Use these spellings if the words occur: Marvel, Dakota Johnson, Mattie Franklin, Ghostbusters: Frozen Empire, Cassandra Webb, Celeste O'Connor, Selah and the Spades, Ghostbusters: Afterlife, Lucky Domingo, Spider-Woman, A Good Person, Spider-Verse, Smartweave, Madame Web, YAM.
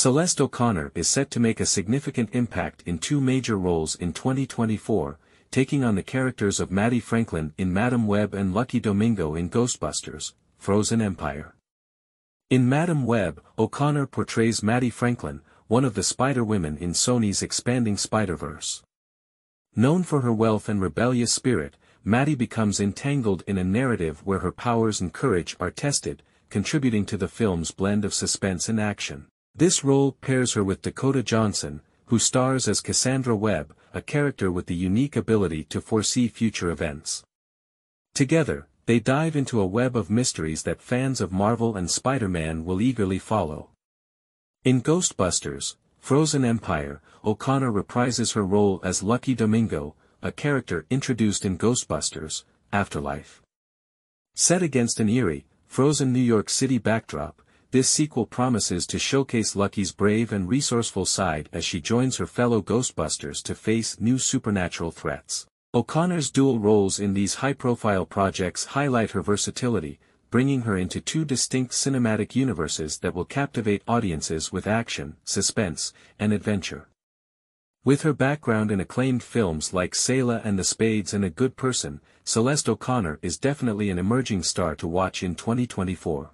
Celeste O'Connor is set to make a significant impact in two major roles in 2024, taking on the characters of Mattie Franklin in Madame Web and Lucky Domingo in Ghostbusters: Frozen Empire. In Madame Web, O'Connor portrays Mattie Franklin, one of the Spider-Women in Sony's expanding Spider-Verse. Known for her wealth and rebellious spirit, Mattie becomes entangled in a narrative where her powers and courage are tested, contributing to the film's blend of suspense and action. This role pairs her with Dakota Johnson, who stars as Cassandra Webb, a character with the unique ability to foresee future events. Together, they dive into a web of mysteries that fans of Marvel and Spider-Man will eagerly follow. In Ghostbusters: Frozen Empire, O'Connor reprises her role as Lucky Domingo, a character introduced in Ghostbusters: Afterlife. Set against an eerie, frozen New York City backdrop, this sequel promises to showcase Lucky's brave and resourceful side as she joins her fellow Ghostbusters to face new supernatural threats. O'Connor's dual roles in these high-profile projects highlight her versatility, bringing her into two distinct cinematic universes that will captivate audiences with action, suspense, and adventure. With her background in acclaimed films like Selah and the Spades and A Good Person, Celeste O'Connor is definitely an emerging star to watch in 2024.